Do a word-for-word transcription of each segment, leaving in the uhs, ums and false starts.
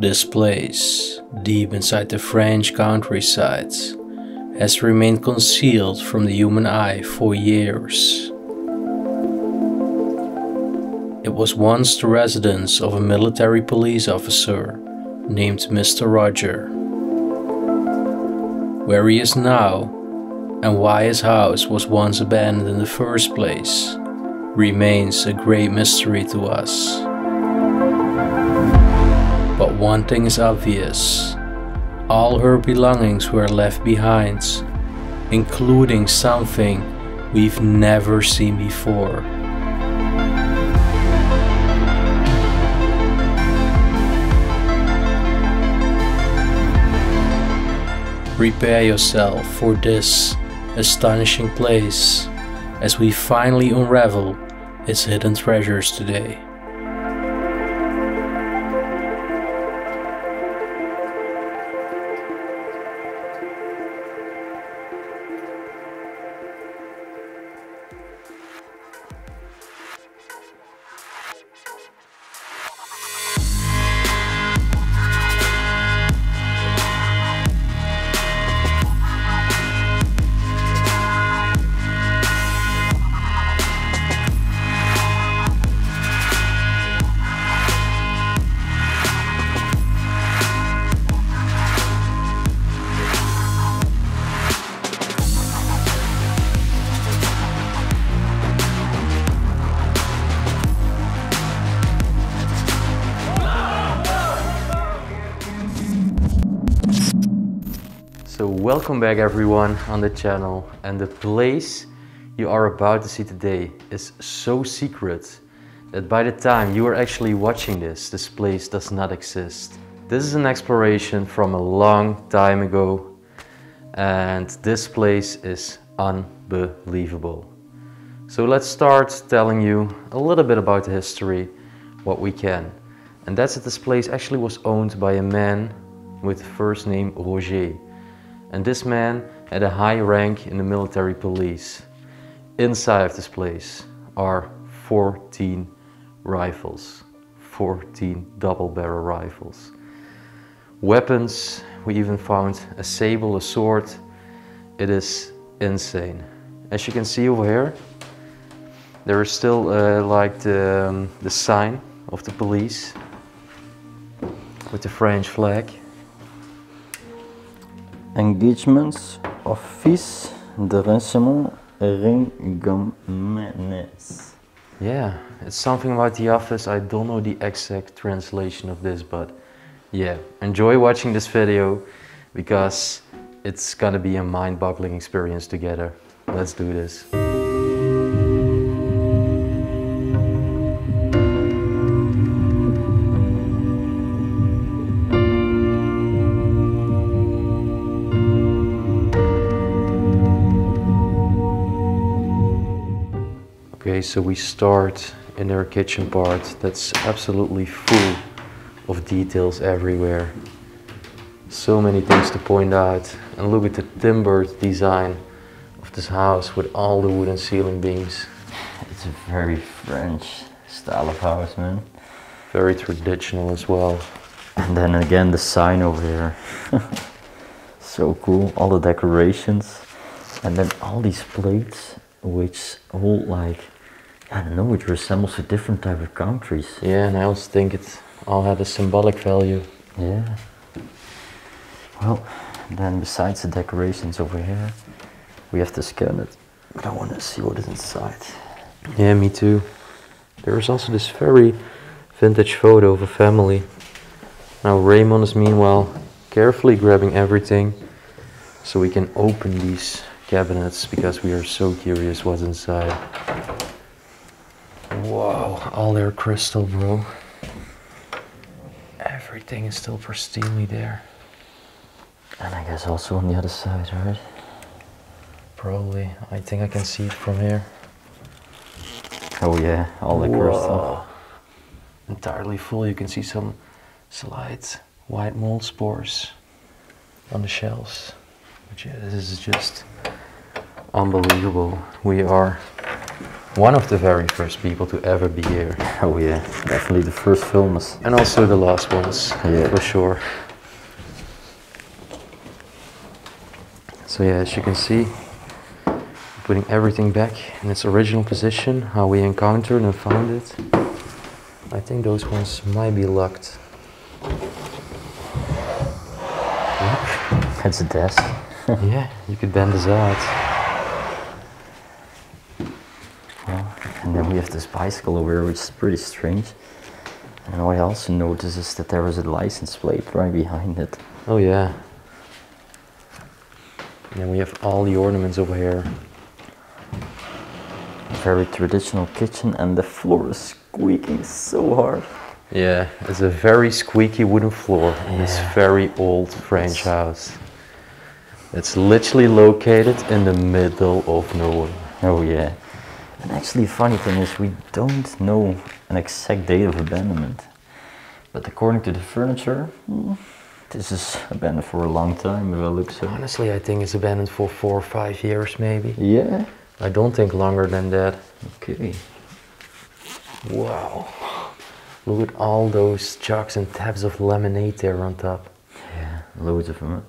This place, deep inside the French countryside, has remained concealed from the human eye for years. It was once the residence of a military police officer named Mister Roger. Where he is now, and why his house was once abandoned in the first place, remains a great mystery to us. But one thing is obvious: all her belongings were left behind, including something we've never seen before. Prepare yourself for this astonishing place as we finally unravel its hidden treasures today. So welcome back everyone on the channel, and the place you are about to see today is so secret that by the time you are actually watching this, this place does not exist. This is an exploration from a long time ago, and this place is unbelievable. So let's start telling you a little bit about the history, what we can. And that's that this place actually was owned by a man with the first name Roger. And this man had a high rank in the military police. Inside of this place are fourteen rifles, fourteen double barrel rifles. Weapons, we even found a sable, a sword. It is insane. As you can see over here, there is still uh, like the, um, the sign of the police with the French flag. Engagements Office de Renseignement Rengamnes. Yeah, it's something about the office. I don't know the exact translation of this, but yeah, enjoy watching this video because it's gonna be a mind-boggling experience together. Let's do this. So we start in their kitchen part that's absolutely full of details everywhere. So many things to point out, and look at the timbered design of this house with all the wooden ceiling beams. It's a very French style of house, man. Very traditional as well. And then again the sign over here. So cool, all the decorations, and then all these plates which hold like, I don't know, it resembles to different type of countries. Yeah, and I also think it all had a symbolic value. Yeah. Well, then besides the decorations over here, we have to scan it. But I want to see what is inside. Yeah, me too. There is also this very vintage photo of a family. Now Raymond is meanwhile carefully grabbing everything so we can open these cabinets because we are so curious what's inside. Wow, all their crystal, bro. Everything is still pristinely there. And I guess also on the other side, right? Probably. I think I can see it from here. Oh yeah, all the Whoa. crystal. Entirely full. You can see some slight white mold spores on the shelves. Which is just unbelievable. We are one of the very first people to ever be here. Oh yeah, definitely the first filmers. And also the last ones, yeah, for sure. So yeah, as you can see, putting everything back in its original position, how we encountered and found it. I think those ones might be locked. That's a desk. Yeah, you could bend this out. Well, and then we have this bicycle over here, which is pretty strange. And what I also noticed is that there was a license plate right behind it. Oh yeah. And then we have all the ornaments over here. Very traditional kitchen, and the floor is squeaking so hard. Yeah, it's a very squeaky wooden floor in, yeah, this very old French house. It's literally located in the middle of nowhere. Oh yeah. And actually the funny thing is, we don't know an exact date of abandonment. But according to the furniture, this is abandoned for a long time, if I look so. Honestly, I think it's abandoned for four or five years maybe. Yeah. I don't think longer than that. Okay. Wow. Look at all those jugs and tabs of lemonade there on top. Yeah, loads of them.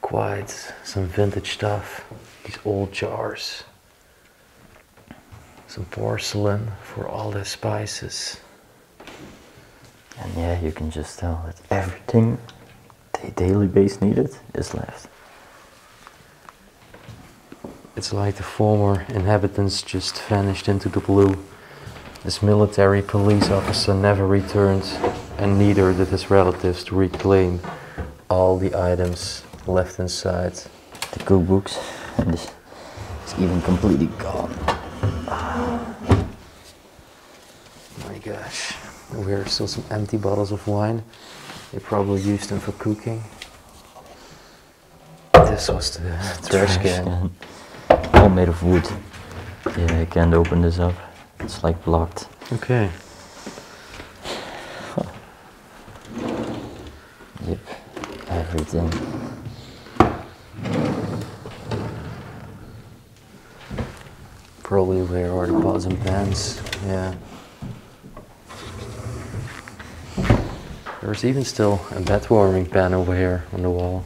Quite some vintage stuff. These old jars. Some porcelain for all the spices. And yeah, you can just tell that everything the daily base needed is left. It's like the former inhabitants just vanished into the blue. This military police officer never returned, and neither did his relatives to reclaim all the items left inside. The cookbooks, and it's even completely gone. Oh my gosh, there are still some empty bottles of wine. They probably used them for cooking. This was the trash can. All made of wood. Yeah, I can't open this up. It's like blocked. Okay. Huh. Yep, everything. Probably where are the pots and pans, yeah. There's even still a bed warming pan over here on the wall.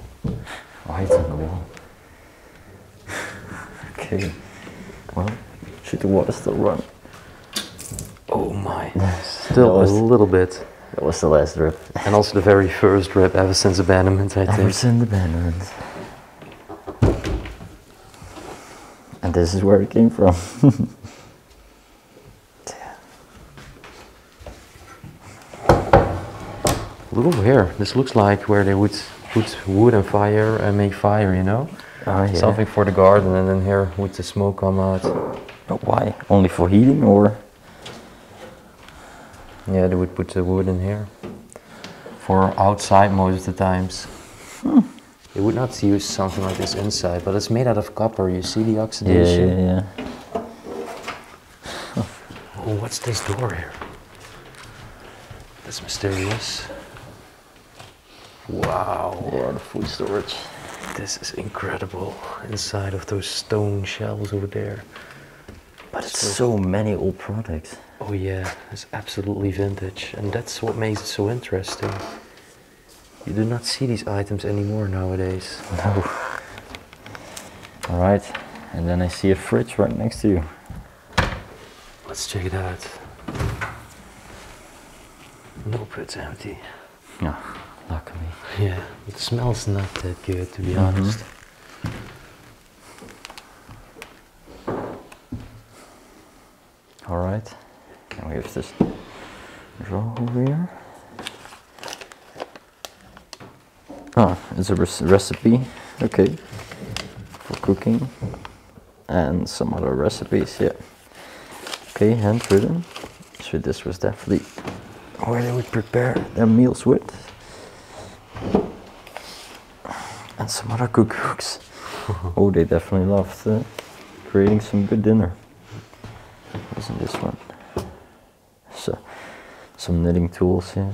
Why is it on the wall? Okay. Well, should the water still run? Oh my, still a little bit. That was the last drip. And also the very first drip ever since abandonment, I think. Ever since abandonment. And this is where it came from. Look over here. This looks like where they would put wood and fire and make fire, you know? Oh, yeah. Something for the garden, and then here would the smoke come out. But why? Only for heating, or? Yeah, they would put the wood in here for outside most of the times. Hmm. They would not use something like this inside, but it's made out of copper. You see the oxidation? Yeah, yeah, yeah. Oh, what's this door here? That's mysterious. Wow. Yeah, the food storage. This is incredible, inside of those stone shelves over there. But it's so, so many old products. Oh yeah, it's absolutely vintage, and that's what makes it so interesting. You do not see these items anymore nowadays. No. Alright, and then I see a fridge right next to you. Let's check it out. Nope, it's empty. No, luckily. Yeah, it smells not that good, to be mm-hmm. honest. Alright, and we have this drawer over here. Ah, it's a recipe, okay, for cooking and some other recipes, yeah. Okay, handwritten, so this was definitely where they would prepare their meals with. And some other cookbooks. Oh, they definitely loved uh, creating some good dinner. Isn't this one? So, some knitting tools here.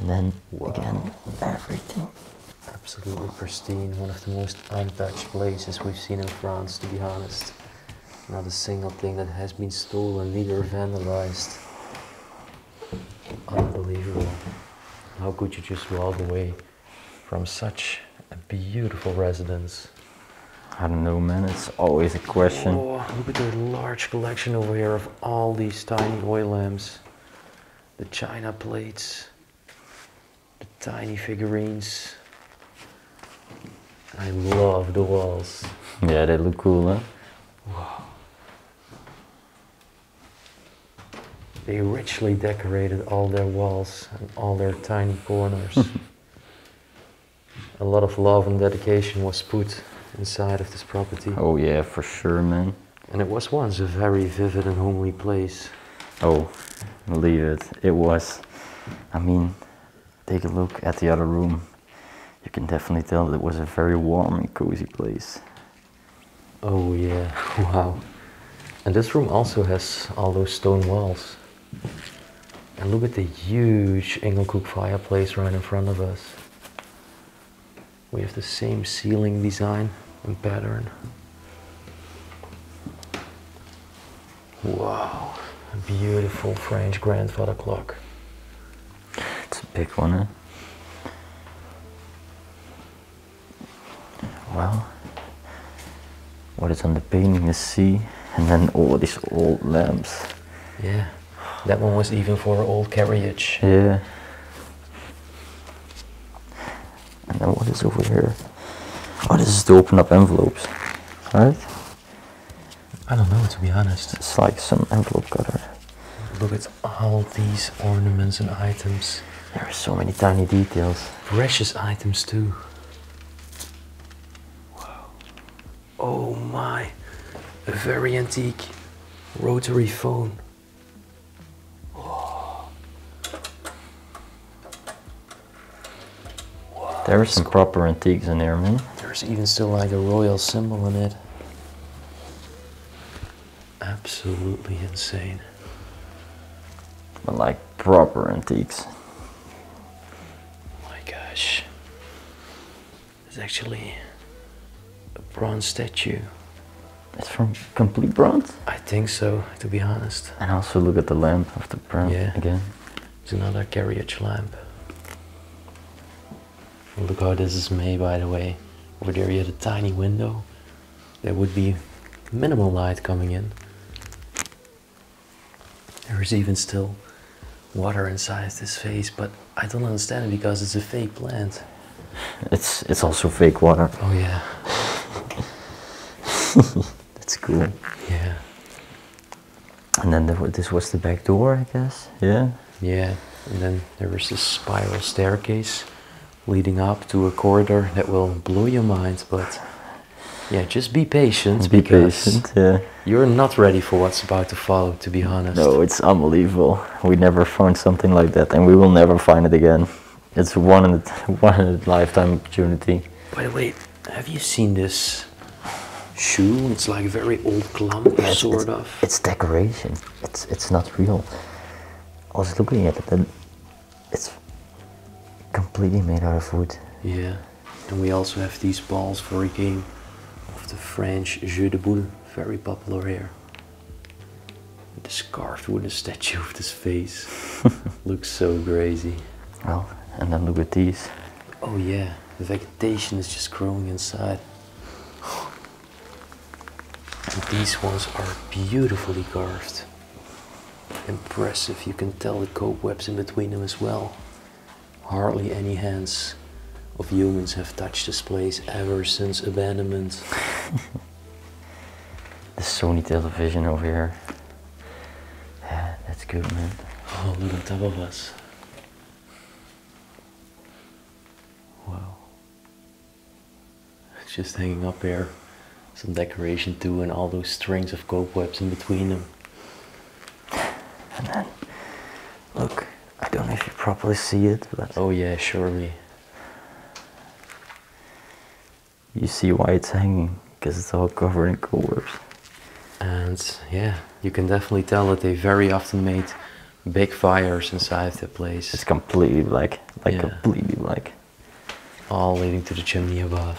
And then, wow, again, everything. absolutely pristine, one of the most untouched places we've seen in France, to be honest. Not a single thing that has been stolen, neither vandalized. Unbelievable. How could you just walk away from such a beautiful residence? I don't know, man, it's always a question. Oh, look at their large collection over here of all these tiny oil lamps. The china plates, the tiny figurines. I love the walls. Yeah, they look cool, huh? Wow. They richly decorated all their walls and all their tiny corners. A lot of love and dedication was put inside of this property. Oh yeah, for sure, man. And it was once a very vivid and homely place. Oh, believe it, it was. I mean, take a look at the other room. You can definitely tell that it was a very warm and cozy place. Oh yeah, wow. And this room also has all those stone walls. And look at the huge Engelkoek fireplace right in front of us. We have the same ceiling design and pattern. Wow, a beautiful French grandfather clock. It's a big one, huh? Well, what is on the painting is sea, and then all these old lamps. Yeah, that one was even for old carriage. Yeah. And then what is over here? Oh, this is to open up envelopes, right? I don't know, to be honest. It's like some envelope cutter. Look at all these ornaments and items. There are so many tiny details. Precious items too. Wow. Oh my, a very antique rotary phone. There are some proper antiques in there, man. There's even still like a royal symbol in it. Absolutely insane. But like proper antiques. My gosh. It's actually a bronze statue. It's from complete bronze? I think so, to be honest. And also look at the lamp of the bronze yeah. again. It's another carriage lamp. Look how this is made, by the way. Over there you had a tiny window. There would be minimal light coming in. There is even still water inside this vase, but I don't understand it because it's a fake plant. It's it's also fake water. Oh yeah. That's cool. Yeah. And then there, this was the back door, I guess. Yeah. Yeah. And then there was this spiral staircase leading up to a corridor that will blow your mind, but yeah, just be patient. Be patient, yeah. You're not ready for what's about to follow, to be honest. No, it's unbelievable. We never found something like that, and we will never find it again. It's one in a, one in a lifetime opportunity. By the way, have you seen this shoe? It's like a very old clump, yeah, sort it's, of. It's decoration. It's it's not real. I was looking at it, and it's completely made out of wood. Yeah, and we also have these balls for a game of the French jeu de boule, very popular here. This carved wooden statue of this face looks so crazy. Well, and then look at these. Oh yeah, the vegetation is just growing inside. And these ones are beautifully carved. Impressive, you can tell the cobwebs in between them as well. Hardly any hands of humans have touched this place ever since abandonment. The Sony television over here. Yeah, that's good, man. Oh, look on top of us. Wow. It's just hanging up here. Some decoration too, and all those strings of cobwebs in between them. And then, look. I don't know if you properly see it, but... Oh yeah, surely. You see why it's hanging, because it's all covered in cobwebs. And yeah, you can definitely tell that they very often made big fires inside the place. It's completely black, like yeah. completely black. all leading to the chimney above.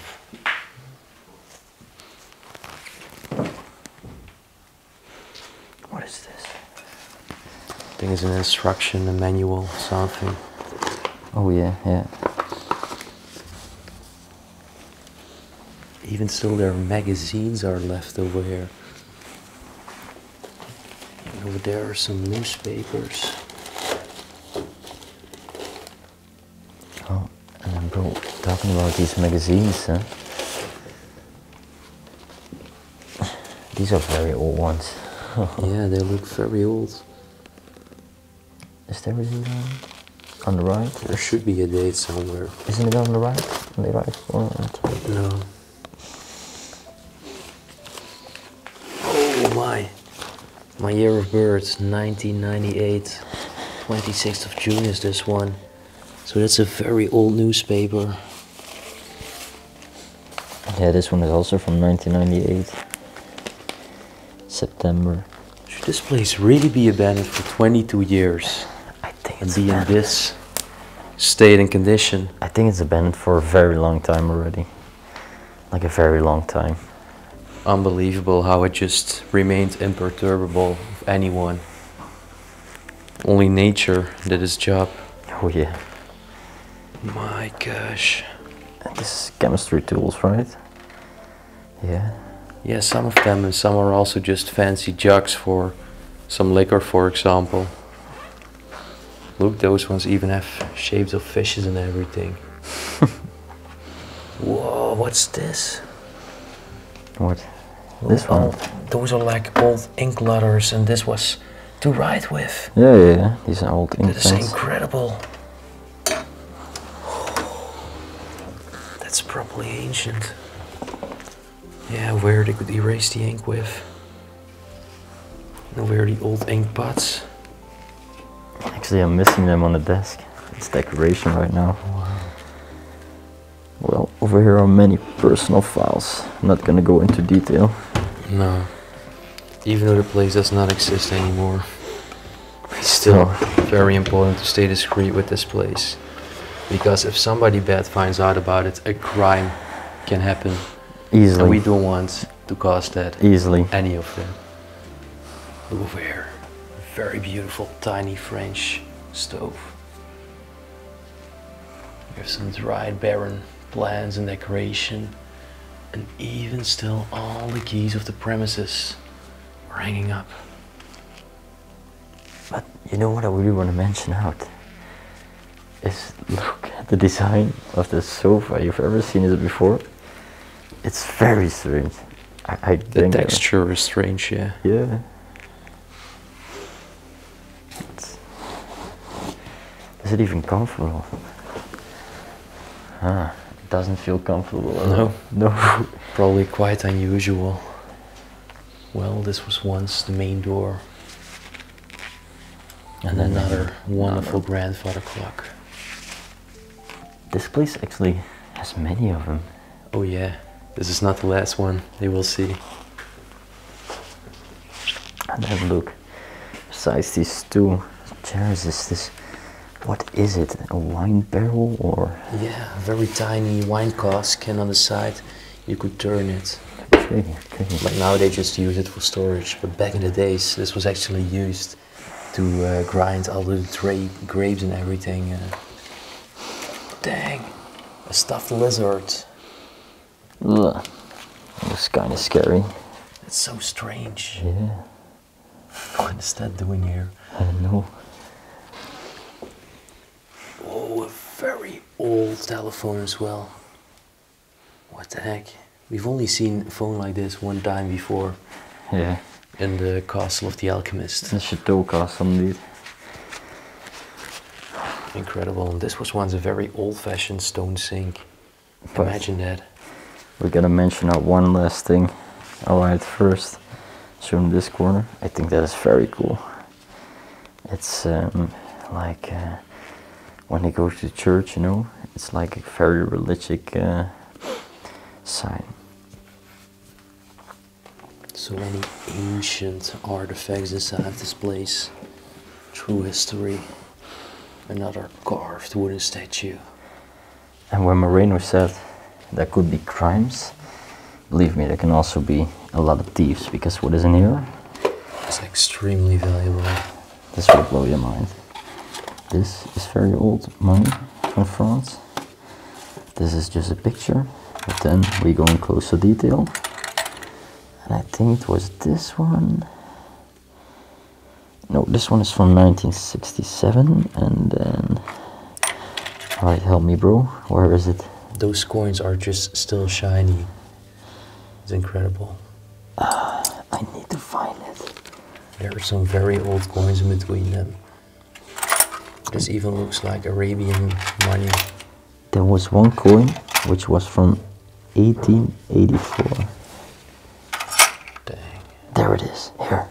What is this? I think it's an instruction, a manual, something. Oh yeah, yeah. Even still, their magazines are left over here. And over there are some newspapers. Oh, and I'm bro, talking about these magazines, huh? These are very old ones. Yeah, they look very old. Is there a date on the right? There should be a date somewhere. Isn't it on the right? On the right? Or right? No. My my year of birth, nineteen ninety-eight, twenty-sixth of June is this one. So that's a very old newspaper. Yeah, this one is also from nineteen ninety-eight, September. Should this place really be abandoned for twenty-two years? I think it's and be in this state and condition? I think it's abandoned for a very long time already, like a very long time. Unbelievable how it just remained imperturbable of anyone. Only nature did its job. Oh yeah. My gosh. This is chemistry tools, right? Yeah. Yeah, some of them, and some are also just fancy jugs for some liquor, for example. Look, those ones even have shapes of fishes and everything. Whoa, what's this? What? This oh, one? Those are like old ink letters, and this was to write with. Yeah, yeah, yeah. These are old ink pens. That is incredible. That's probably ancient. Yeah, where they could erase the ink with. And where are the old ink pots? Actually, I'm missing them on the desk. It's decoration right now. Well, over here are many personal files. I'm not gonna go into detail. No. Even though the place does not exist anymore, it's still very important to stay discreet with this place. Because if somebody bad finds out about it, a crime can happen. Easily. And we don't want to cause that. Easily. Any of them. Look over here. Very beautiful, tiny French stove. We have some dried, barren plans and decoration, and even still all the keys of the premises are hanging up. But you know what I really want to mention out is, look at the design of the sofa. You've ever seen it before? It's very strange. I, I the think texture I, is strange, yeah. Yeah. It's, is it even comfortable? Huh. Doesn't feel comfortable. No, no. Probably quite unusual. Well, this was once the main door, and mm-hmm. another wonderful another. grandfather clock. This place actually has many of them. Oh yeah, this is not the last one. You will see. And then look, besides these two chairs, is this. What is it? A wine barrel or? Yeah, a very tiny wine cask, and on the side you could turn it. Okay, okay. But now they just use it for storage. But back in the days, this was actually used to uh, grind all the dra grapes and everything. Uh, dang, a stuffed lizard. Ugh. That's kind of scary. It's so strange. Yeah. What is that doing here? I don't know. Oh, a very old telephone as well. What the heck? We've only seen a phone like this one time before. Yeah. In the castle of the alchemist. The Chateau Castle, indeed. Incredible. And this was once a very old-fashioned stone sink. But imagine that. We're gonna mention out one last thing. Alright, first, show them this corner. I think that is very cool. It's um, like... Uh, when they go to the church, you know, it's like a very religious uh, sign. So many ancient artifacts inside of this place. True history. Another carved wooden statue. And when Moreno said there could be crimes, believe me, there can also be a lot of thieves, because what is in here? It's extremely valuable. This will blow your mind. This is very old money from France. This is just a picture, but then we go in closer detail. And I think it was this one. No, this one is from nineteen sixty-seven, and then... Alright, help me, bro. Where is it? Those coins are just still shiny. It's incredible. Uh, I need to find it. There are some very old coins in between them. This even looks like Arabian money. There was one coin which was from eighteen eighty-four. Dang. There it is. Here.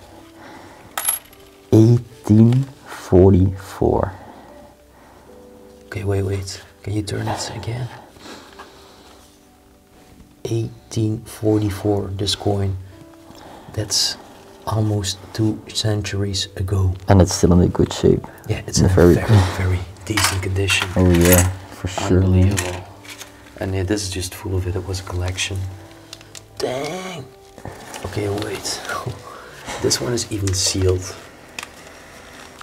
eighteen forty-four. Okay, wait, wait. Can you turn it again? eighteen forty-four, this coin. That's almost two centuries ago. And it's still in a good shape. Yeah, it's in, in a very, very, very decent condition. Oh yeah, for sure. Unbelievable. And yeah, this is just full of it. It was a collection. Dang. Okay, wait. This one is even sealed.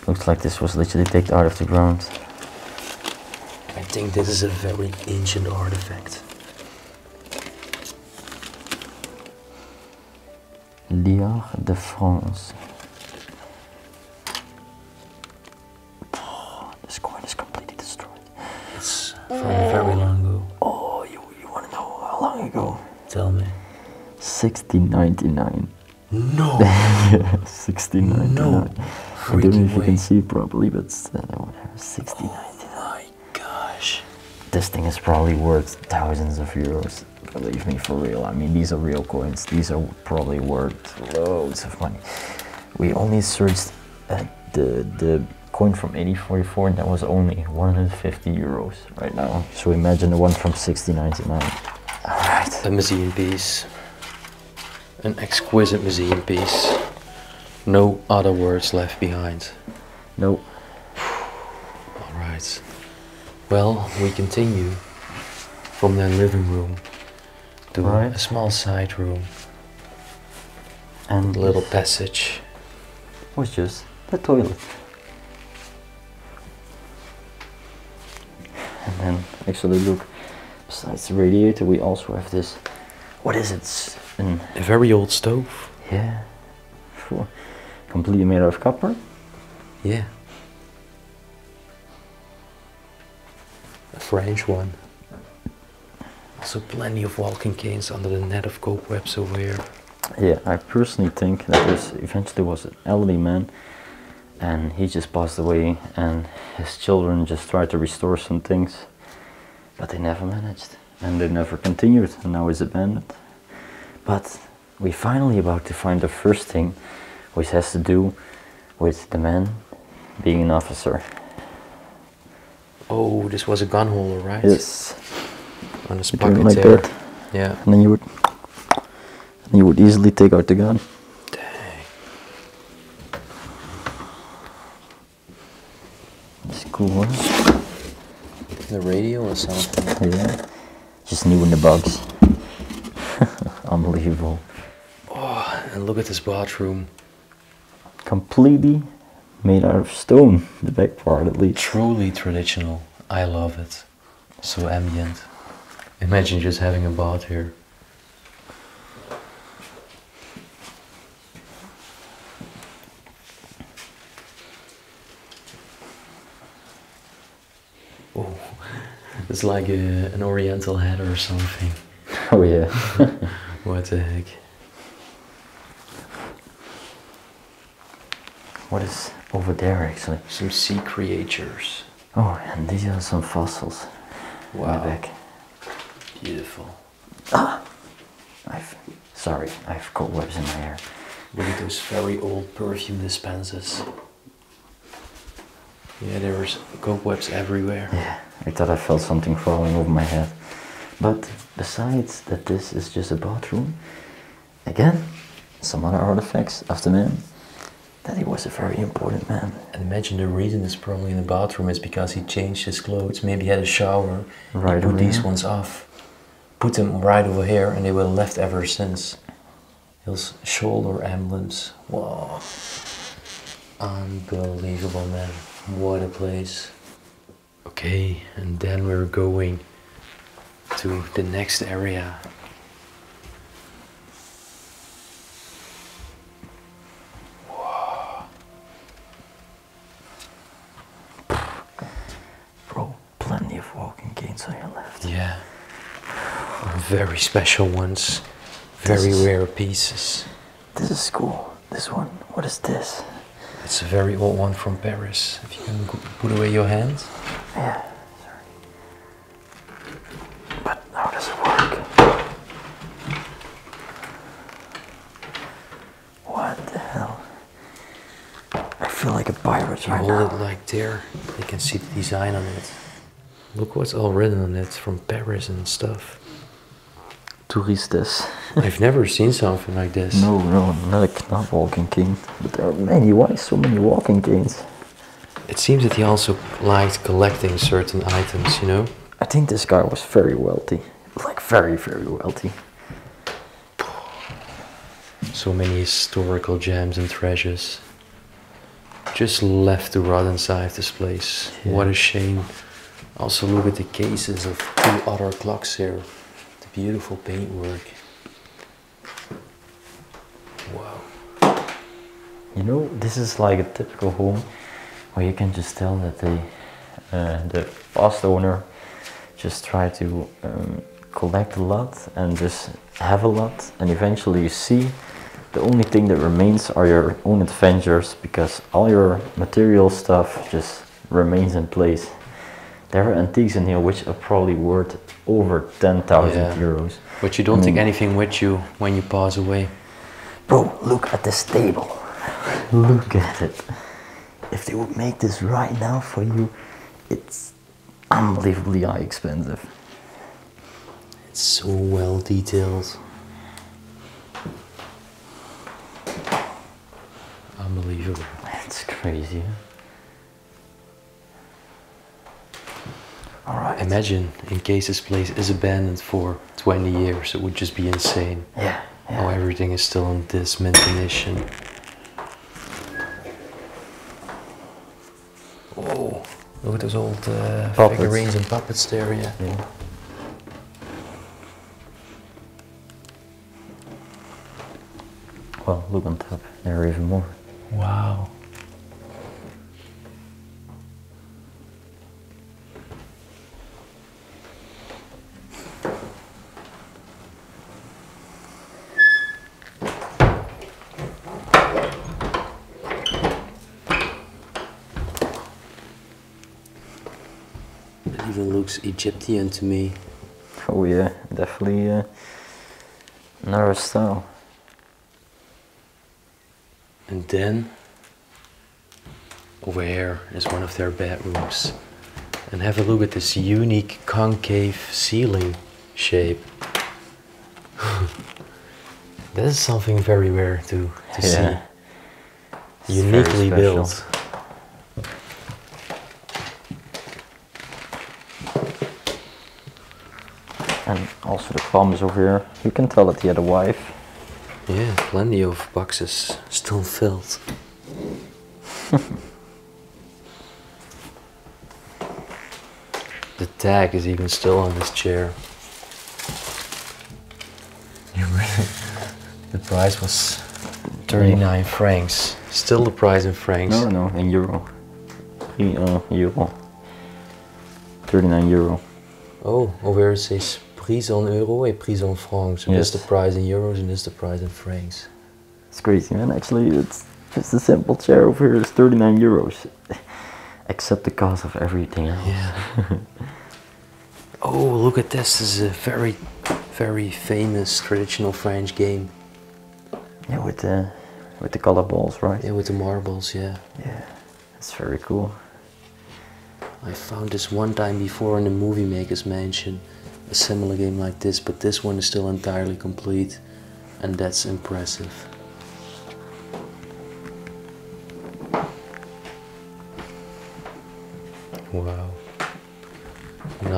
Looks like this was literally taken out of the ground. I think this is a very ancient artifact. Liard de France. Oh, this coin is completely destroyed. It's from very long ago. Oh, you, you want to know how long ago? Tell me. sixteen ninety-nine. No! Yeah, sixteen ninety-nine. No! I don't know if you can see it properly, but uh, whatever, sixteen ninety-nine. Oh my gosh. This thing is probably worth thousands of euros. Believe me, for real. I mean, these are real coins. These are probably worth loads of money. We only searched at the, the coin from eighteen forty-four, and that was only one hundred fifty euros right now. So imagine the one from sixteen ninety-nine. All right. A museum piece. An exquisite museum piece. No other words left behind. No. All right. Well, we continue from their living room. Right. A small side room and a little passage was just the toilet, and then actually look, besides the radiator we also have this, what is it, an a very old stove. Yeah, sure. Completely made out of copper. Yeah, a French one. Also plenty of walking canes under the net of cobwebs over here. Yeah, I personally think that this eventually was an elderly man, and he just passed away, and his children just tried to restore some things, but they never managed, and they never continued, and now it's abandoned. But we're finally about to find the first thing, which has to do with the man being an officer. Oh, this was a gun holder, right? Yes. On his pocket like there. That. Yeah. And then you would you would easily take out the gun. Dang. It's cool, huh? The radio or something? Yeah. Just new in the box. Unbelievable. Oh, and look at this bathroom. Completely made out of stone, the back part at least. Truly traditional. I love it. So ambient. Imagine just having a bath here. Oh, it's like a, an oriental hat or something. Oh yeah. What the heck? What is over there actually? Some sea creatures. Oh, and these are some fossils. Wow. In the back. Beautiful. Ah, I've sorry, I've got webs in my hair. Look at those very old perfume dispensers. Yeah, there was cobwebs everywhere. Yeah, I thought I felt something falling over my head. But besides that, this is just a bathroom. Again, some other artifacts of the man. that he was a very important man. And imagine the reason is probably in the bathroom is because he changed his clothes, maybe had a shower, right, put these here. ones off, put them right over here, and they were left ever since. His shoulder emblems. Wow. Unbelievable, man. What a place. Okay, and then we're going to the next area. Very special ones, very is, rare pieces. This is cool. This one, what is this? It's a very old one from Paris. If you can put away your hands. Yeah, sorry. But how does it work? What the hell? I feel like a pirate right now. Hold it like there. You can see the design on it. Look what's all written on it from Paris and stuff. Touristes. I've never seen something like this. No, no, not a Knap walking cane. But there are many. Why so many walking canes? It seems that he also liked collecting certain items, you know? I think this guy was very wealthy. Like, very, very wealthy. So many historical gems and treasures. Just left to rot inside this place. Yeah. What a shame. Also, look at the cases of two other clocks here. Beautiful paintwork. Wow. You know, this is like a typical home where you can just tell that they, uh, the past owner just tried to um, collect a lot and just have a lot, and eventually you see the only thing that remains are your own adventures, because all your material stuff just remains in place. There are antiques in here which are probably worth over ten thousand yeah. euros. But you don't I mean, take anything with you when you pass away. Bro, look at this table. Look at it. If they would make this right now for you, it's unbelievably high expensive. It's so well detailed. Unbelievable. That's crazy, huh? All right. Imagine, in case this place is abandoned for twenty years, it would just be insane. Yeah. yeah. Oh, everything is still in this mint condition. Oh, look at those old uh, figurines and puppets there, yeah. yeah. Well, look on top, there are even more. Wow. Egyptian to me. Oh yeah, definitely uh, another style. And then over here is one of their bedrooms, and have a look at this unique concave ceiling shape. That is something very rare to, to yeah. see. It's uniquely built. And also the palms over here. You can tell that he had a wife. Yeah, plenty of boxes still filled. The tag is even still on this chair. The price was thirty-nine francs. Still the price in francs. No, no, in euro. In, uh, euro. thirty-nine euro. Oh, over here it says prise en euro and prise en francs. So yes. This is the price in euros and this is the price in francs. It's crazy, man. Actually, it's just a simple chair over here is thirty-nine euros. Except the cost of everything else. Yeah. Oh, look at this. This is a very, very famous traditional French game. Yeah, with the, with the color balls, right? Yeah, with the marbles, yeah. Yeah, that's very cool. I found this one time before in the Movie Maker's Mansion, a similar game like this, but this one is still entirely complete, and that's impressive.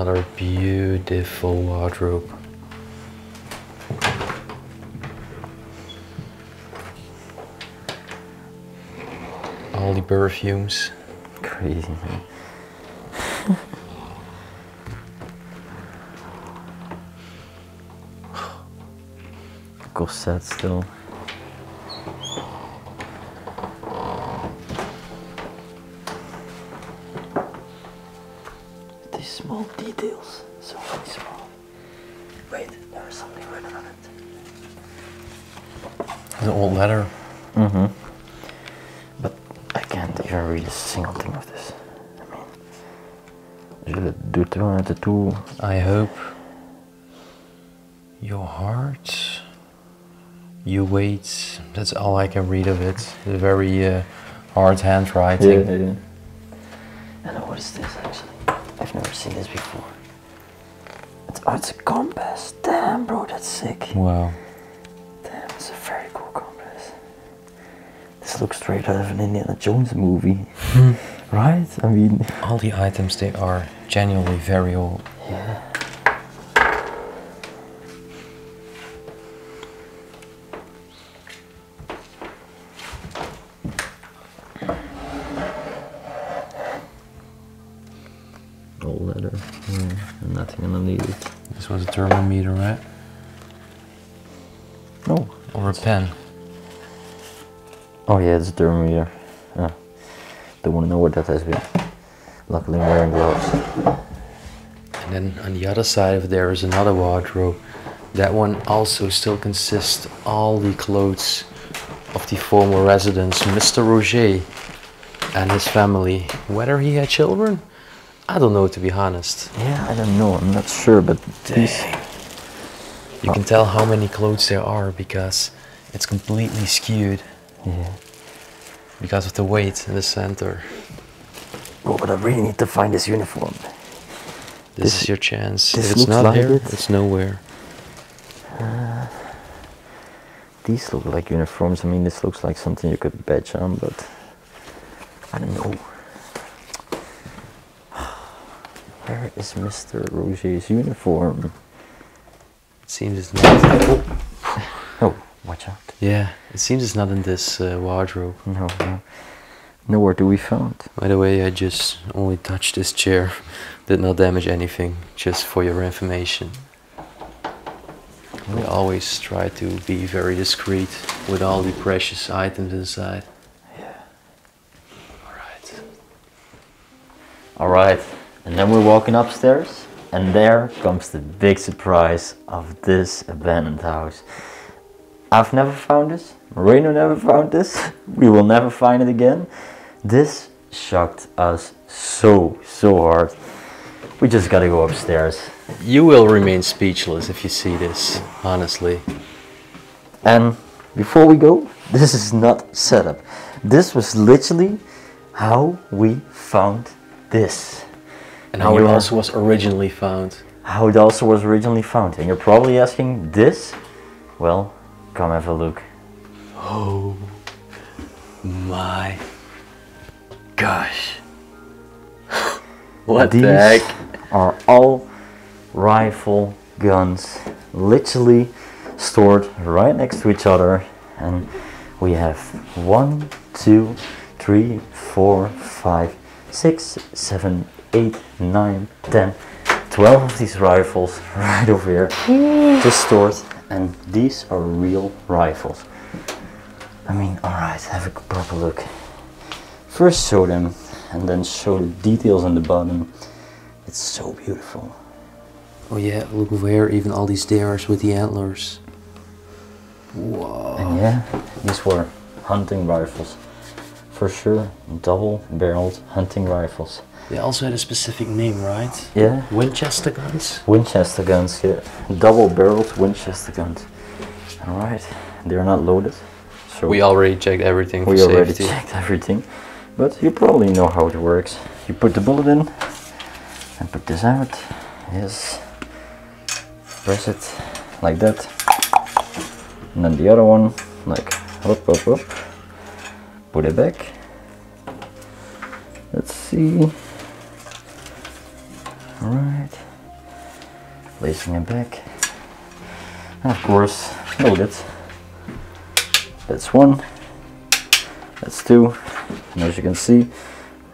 another beautiful wardrobe. All the perfumes. Crazy, man. Corset still. These small details, so very small. Wait, there's something written on it. The old leather. Mm-hmm. But I can't even read a single thing of this. I mean, je doet er aan toe. I hope your heart. You wait, that's all I can read of it. The very uh, hard handwriting. Yeah, yeah, yeah. I know what is this actually. I've never seen this before. It's, oh, it's a compass. Damn, bro, that's sick. Wow. Damn, it's a very cool compass. This looks straight out of an Indiana Jones movie. Right? I mean... All the items, they are genuinely very old. Yeah. Letter, yeah, nothing underneath it. This was a thermometer, right? No. Or a pen. Oh yeah, it's a thermometer. Ah. Don't want to know what that has been. Luckily I'm wearing gloves. And then on the other side of there is another wardrobe. That one also still consists all the clothes of the former residents, Mister Roger and his family. Whether he had children? I don't know, to be honest. Yeah, I don't know. I'm not sure, but these... You oh. can tell how many clothes there are because it's completely skewed. Yeah. Because of the weight in the center. Oh, but I really need to find this uniform. This, this is your chance. If it's not like here, it. it's nowhere. Uh, these look like uniforms. I mean, this looks like something you could badge on, but... I don't know. Where is Mister Roger's uniform? It seems it's not. Oh. Oh, watch out. Yeah, it seems it's not in this uh, wardrobe. No, no. Nowhere do we found. By the way, I just only touched this chair. Did not damage anything, just for your information. We always try to be very discreet with all the precious items inside. Yeah. Alright. Alright. And then we're walking upstairs, and there comes the big surprise of this abandoned house. I've never found this, Moreno never found this, we will never find it again. This shocked us so, so hard. We just gotta go upstairs. You will remain speechless if you see this, honestly. And before we go, this is not setup. This was literally how we found this. And how it also was originally found. How it also was originally found. And you're probably asking this? Well, come have a look. Oh my gosh. What the heck? These are all rifle guns. Literally stored right next to each other. And we have one, two, three, four, five, six, seven, eight, nine, ten, twelve of these rifles right over here, just stored, and these are real rifles. I mean, alright, have a proper look. First show them, and then show the details on the bottom. It's so beautiful. Oh yeah, look over here, even all these dares with the antlers. Whoa. And yeah, these were hunting rifles. For sure, double-barreled hunting rifles. They also had a specific name, right? Yeah. Winchester guns? Winchester guns, yeah. Double-barreled Winchester guns. Alright, they're not loaded. So we already checked everything for safety. We already checked everything. But you probably know how it works. You put the bullet in, and put this out. Yes. Press it, like that. And then the other one, like, up, up, up. Put it back. Let's see. All right, lacing it back, and of course load it. That's one, that's two, and as you can see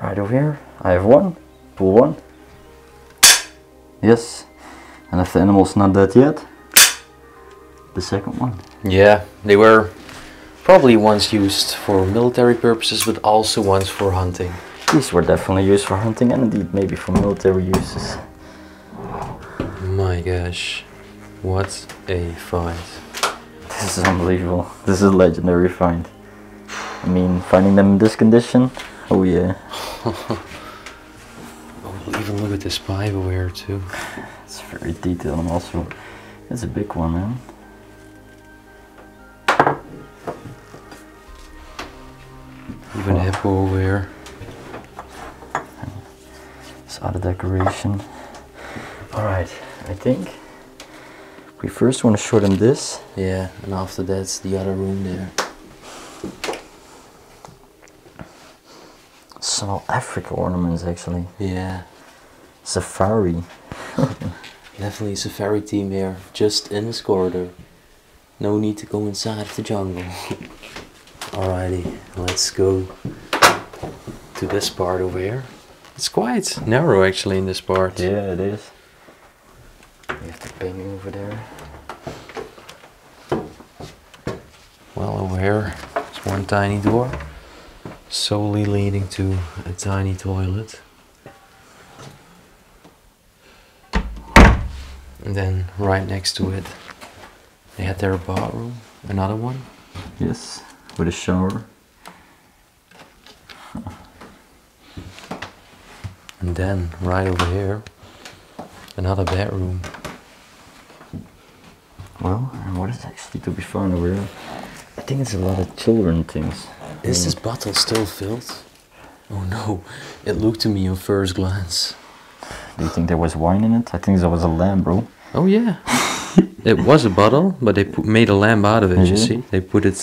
right over here I have one, pull one, yes, and if the animal's not dead yet, the second one. Yeah, they were probably once used for military purposes but also once for hunting. These were definitely used for hunting and indeed maybe for military uses. My gosh, what a find. This is unbelievable. This is a legendary find. I mean, finding them in this condition, oh yeah. Oh, even look at this spyware too. It's very detailed and also, it's a big one, man. Even oh. Hippo-ware. It's out of decoration. Alright, I think we first want to show them this. Yeah, and after that's the other room there. Some all Africa ornaments actually. Yeah. Safari. Definitely a safari team here, just in this corridor. No need to go inside the jungle. Alrighty, let's go to this part over here. It's quite narrow actually in this part. Yeah, it is. We have the painting over there. Well, over here it's one tiny door, solely leading to a tiny toilet. And then right next to it, they had their bathroom, another one. Yes, with a shower. Huh. And then right over here, another bedroom. Well, and what is actually to be found over here? I think it's a lot of children things. Is I mean, this bottle still filled? Oh no, it looked to me on first glance. Do you think there was wine in it? I think there was a lamb, bro. Oh yeah. It was a bottle, but they put, made a lamb out of it, mm-hmm. You see? They put it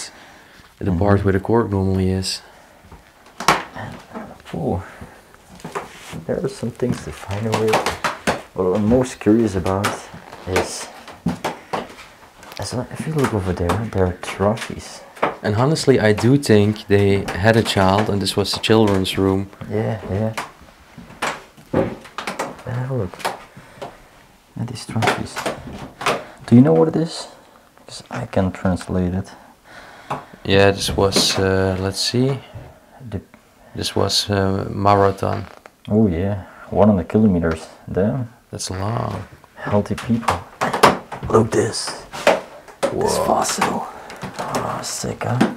at the mm-hmm. part where the cork normally is. Oh, there are some things to find over here. What I'm most curious about is, as I, if you look over there, there are trophies. And honestly, I do think they had a child and this was the children's room. Yeah, yeah. But have a look at these trophies. Do you know what it is? Because I can translate it. Yeah, this was, uh, let's see, the this was uh, marathon. Oh yeah, one hundred kilometers, damn. That's long. Healthy people. Look this. Whoa. This fossil. Oh, sick, huh?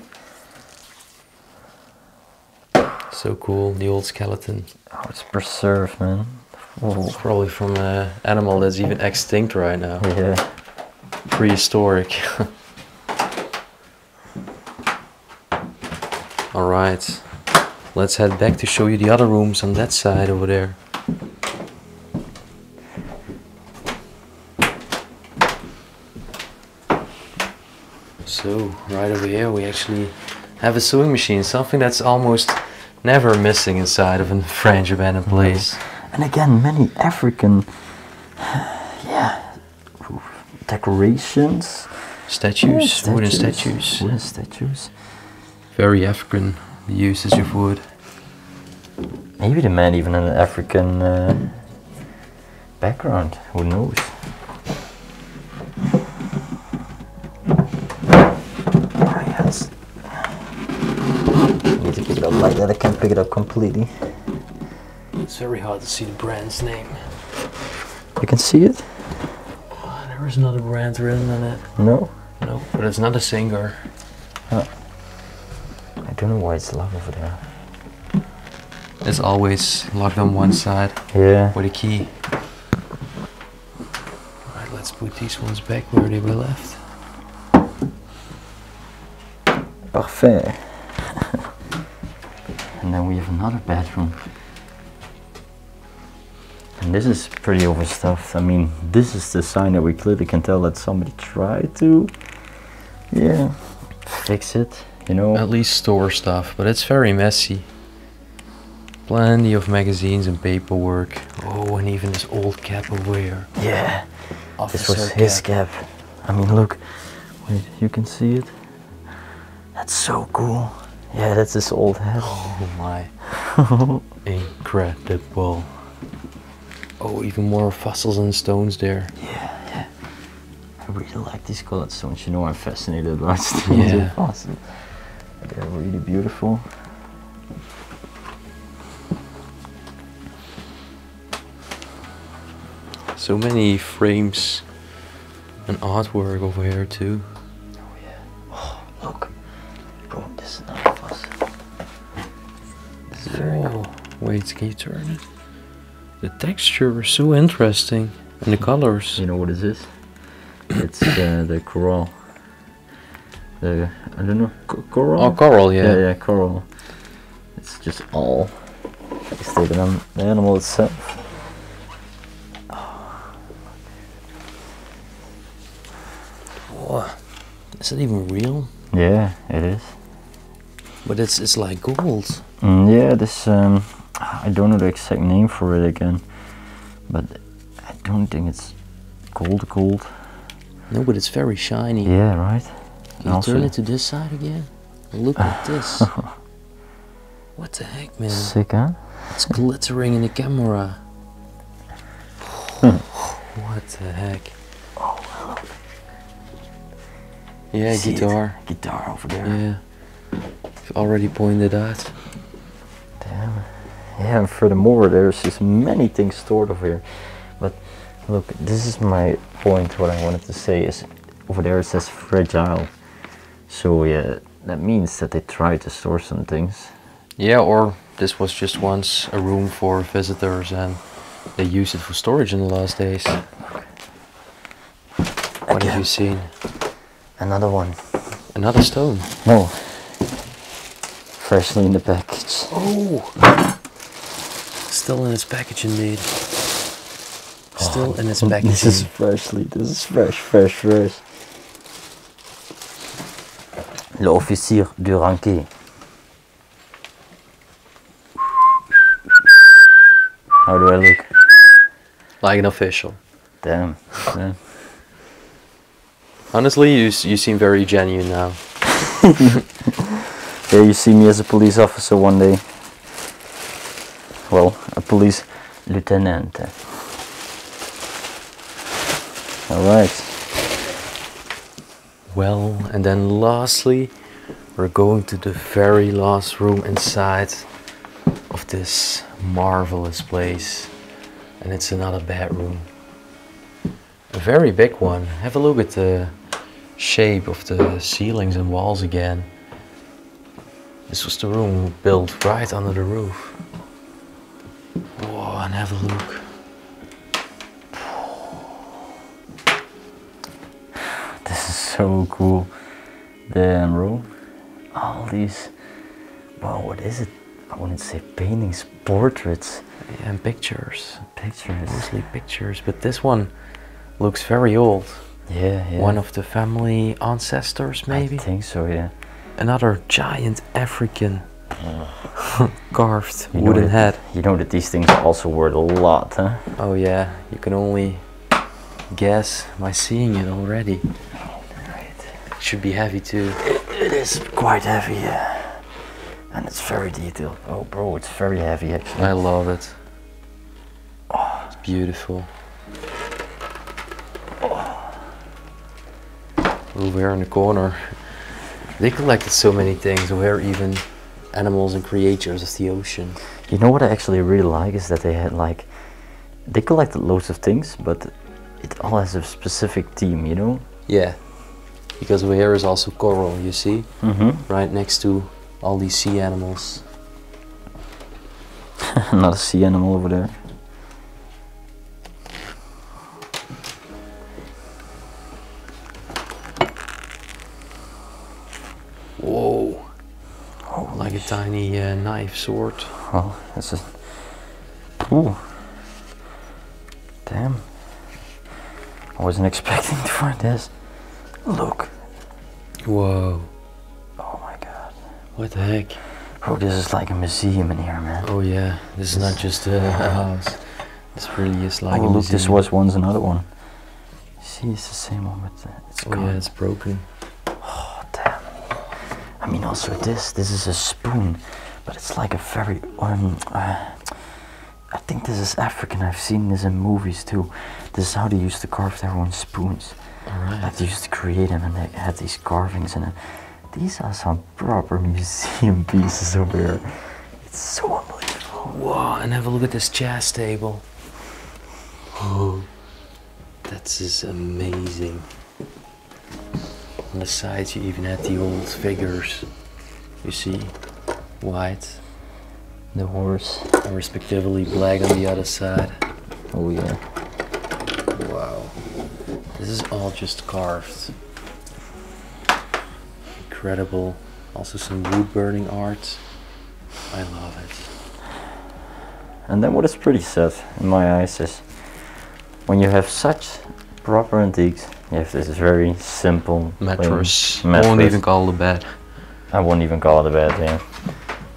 So cool, the old skeleton. Oh, it's preserved, man. Whoa. It's probably from an animal that's even extinct right now. Yeah. Prehistoric. Alright, let's head back to show you the other rooms on that side over there. So right over here we actually have a sewing machine, something that's almost never missing inside of a French abandoned place. And again, many African yeah, decorations, statues, statues, wooden statues. Wooden statues. Very African uses of wood. Maybe the man even had an African uh, background, who knows. Like that, I can't pick it up completely. It's very hard to see the brand's name. You can see it? Oh, there is another brand written on it. No? No, but it's not a singer. Huh. I don't know why it's locked over there. It's always locked on one side. Yeah. With a key. Alright, let's put these ones back where they were left. Parfait. And then we have another bedroom. And this is pretty overstuffed. I mean, this is the sign that we clearly can tell that somebody tried to, yeah, fix it, you know. At least store stuff, but it's very messy. Plenty of magazines and paperwork. Oh, and even this old cap of wear. Yeah, Officer this was Gap. His gap. I mean, look. Wait, you can see it. That's so cool. Yeah, that's his old head. Oh my. Incredible. Oh, even more fossils and stones there. Yeah, yeah. I really like these colored stones. You know, I'm fascinated about stones and fossils. They're really beautiful. So many frames and artwork over here too. Oh yeah. Oh look. Bro, this is not a fossil. This is very cool. Wait, can you turn it? The texture is so interesting. And the colors. You know what is this? It's uh, the coral. The, I don't know, coral? Oh, coral, yeah. Yeah, yeah, coral. It's just all. It's the animal itself. Is it even real? Yeah, it is. But it's it's like gold. Mm, yeah, this um, I don't know the exact name for it again, but I don't think it's gold gold. No, but it's very shiny. Yeah, right. Can you turn it to this side again? Look at this. What the heck, man? Sick, huh? It's glittering in the camera. What the heck? Yeah, see guitar. It? Guitar over there. Yeah. I've already pointed out. Damn. Yeah, and furthermore, there's just many things stored over here. But look, this is my point. What I wanted to say is over there it says fragile. So yeah, that means that they tried to store some things. Yeah, or this was just once a room for visitors and they used it for storage in the last days. Okay. What Again. have you seen? Another one. Another stone? No. Freshly in the package. Oh! Still in its package indeed. Still oh, in its package. This is freshly, this is fresh, fresh, fresh. L'officier du ranquet. How do I look? Like an official. Damn. Damn. Honestly, you you seem very genuine now. Yeah, you see me as a police officer one day. Well, a police lieutenant. All right. Well, and then lastly, we're going to the very last room inside of this marvelous place, and it's another bedroom. A very big one. Have a look at the shape of the ceilings and walls again. This was the room built right under the roof. Whoa, and have a look. This is so cool. Damn, bro. All these... Wow, what is it? I wouldn't say paintings, portraits. Yeah, and pictures. Pictures. Mostly pictures, but this one looks very old. Yeah, yeah. One of the family ancestors, maybe? I think so, yeah. Another giant African uh, carved you wooden that, head. You know that these things are also worth a lot, huh? Oh yeah, you can only guess by seeing it already. Oh, right. It should be heavy too. It, it is quite heavy, yeah. And it's very detailed. Oh bro, it's very heavy actually. I love it. Oh. It's beautiful. Over here in the corner, they collected so many things. Over here, even animals and creatures of the ocean. You know what I actually really like is that they had like they collected loads of things, but it all has a specific theme, you know? Yeah, because over here is also coral. You see, mm-hmm. right next to all these sea animals. Not a sea animal over there. A tiny uh, knife, sword. Oh, that's a... Ooh. Damn. I wasn't expecting to find this. Look. Whoa. Oh my god. What the heck? Bro, this is like a museum in here, man. Oh yeah, this, this is not just a, a house. This really is like oh, a look, museum. This was once another one. see it's the same one, but it's oh gone. Yeah, it's broken. Oh, damn. I mean, also this, this is a spoon, but it's like a very, um, uh, I think this is African. I've seen this in movies too. This is how they used to carve their own spoons. All right. Like they used to create them and they had these carvings, and these are some proper museum pieces over here. It's so unbelievable. Wow, and have a look at this chess table. Oh, that's just amazing. On the sides you even had the old figures. You see, white, the horse, and respectively black on the other side. Oh yeah. Wow. This is all just carved. Incredible. Also some wood burning art. I love it. And then what is pretty sad in my eyes is when you have such proper antiques, you have this very simple mattress. mattress. I won't even call it a bed. I won't even call it a bed, yeah.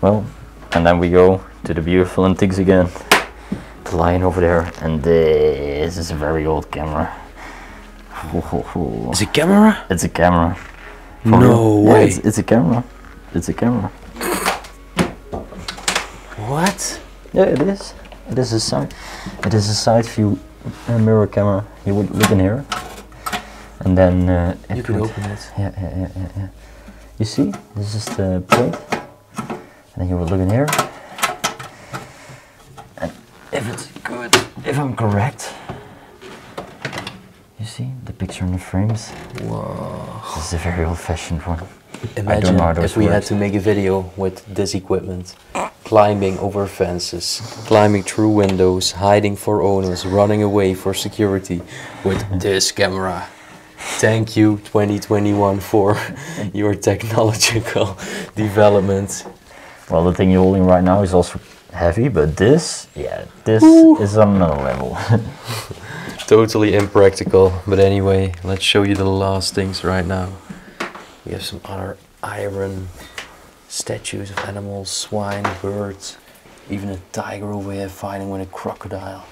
Well, and then we go to the beautiful antiques again. The lion over there, and this is a very old camera. It's a camera? It's a camera. From no yeah, way. It's, it's a camera. It's a camera. What? Yeah, it is. It is a side. It is a side view. A mirror camera. You would look in here, and then uh, it you could open it. Yeah, yeah, yeah, yeah, yeah. You see, this is the plate, and then you would look in here. And if it's good, if I'm correct, you see the picture in the frames. Whoa! This is a very old-fashioned one. Imagine if we words. had to make a video with this equipment. Climbing over fences, climbing through windows, hiding for owners, running away for security with this camera. Thank you twenty twenty-one for your technological development. Well, the thing you're holding right now is also heavy, but this, yeah, this Ooh. is on another level. Totally impractical, but anyway, let's show you the last things right now. We have some other iron statues of animals, swine, birds, even a tiger over here fighting with a crocodile.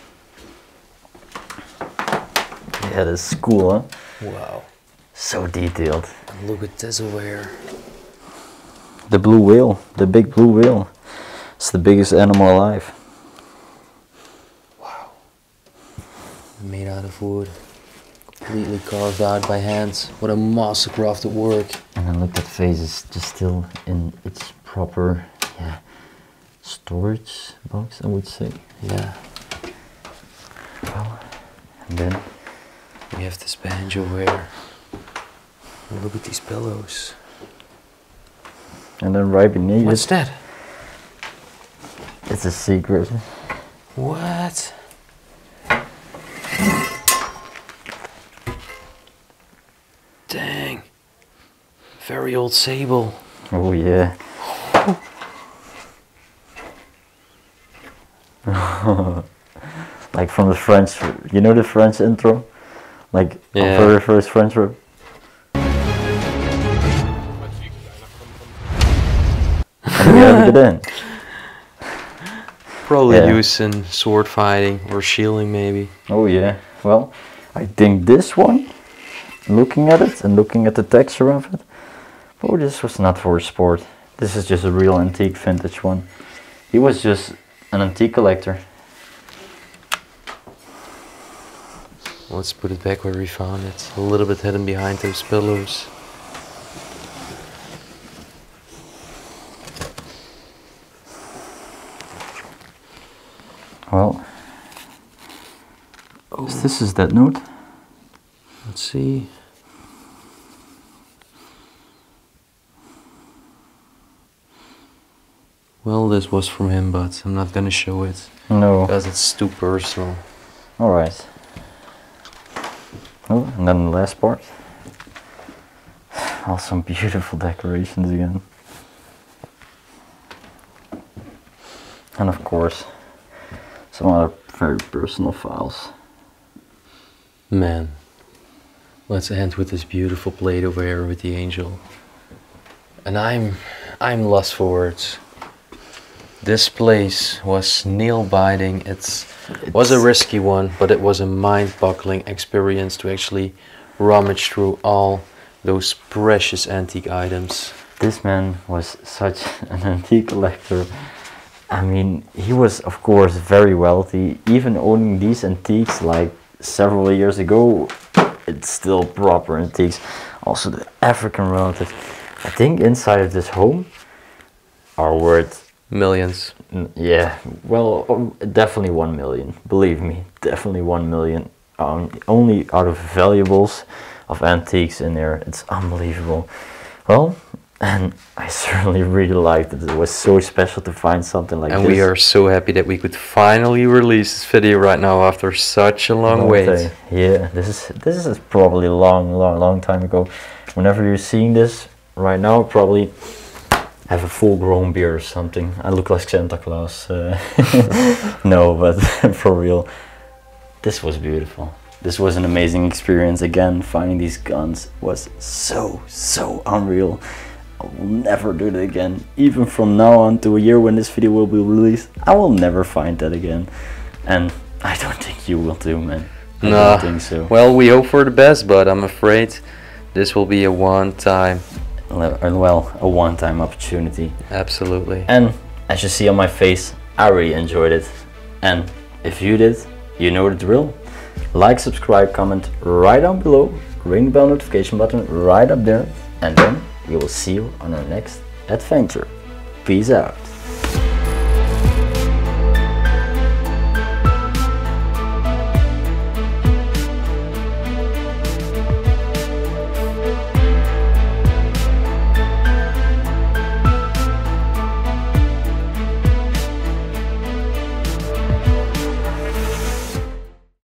Yeah, this is cool, huh? Wow. So detailed. And look at this over here. The blue whale, the big blue whale. It's the biggest animal alive. Wow. Made out of wood. Completely carved out by hands. What a mastercraft at work. And then look, that vase is just still in its proper yeah, storage box, I would say. Yeah. Well, and then we have this bench over here. And look at these pillows. And then right beneath it. What's that? It's a secret. What? Dang, very old sable. Oh yeah. Like from the French, you know the French intro? Like yeah. the very first French rap. And we have it in. Probably yeah. used in sword fighting or shielding maybe. Oh yeah, well, I think this one, looking at it and looking at the texture of it, oh, this was not for sport. This is just a real antique vintage one. He was just an antique collector. Let's put it back where we found it. A little bit hidden behind those pillows. Well, oh. this is that note. Let's see. Well, this was from him, but I'm not gonna show it. No. Because it's too personal. Alright. Oh, and then the last part. All some beautiful decorations again. And of course, some other very personal files. Man. Let's end with this beautiful plate over here with the angel. And I'm, I'm lost for words. This place was nail-biting. It's It was a risky one, but it was a mind-boggling experience to actually rummage through all those precious antique items. This man was such an antique collector. I mean, he was of course very wealthy. Even owning these antiques like several years ago, it's still proper antiques. Also the African relative. I think inside of this home are worth millions. Yeah, well, definitely one million. Believe me, definitely one million. Um, only out of valuables of antiques in there. It's unbelievable. Well, and I certainly really liked it. It was so special to find something like and this. And we are so happy that we could finally release this video right now after such a long okay. wait. Yeah, this is this is probably long, long, long time ago. Whenever you're seeing this right now, probably have a full-grown beer or something. I look like Santa Claus. Uh, no, but for real, this was beautiful. This was an amazing experience. Again, finding these guns was so, so unreal. I will never do that again. Even from now on to a year when this video will be released, I will never find that again. And I don't think you will too, man. I nah. don't think so. Well, we hope for the best, but I'm afraid this will be a one-time... Well, a one-time opportunity. Absolutely. And as you see on my face, I really enjoyed it. And if you did, you know the drill. Like, subscribe, comment right down below. Ring the bell notification button right up there. And then we will see you on our next adventure. Peace out.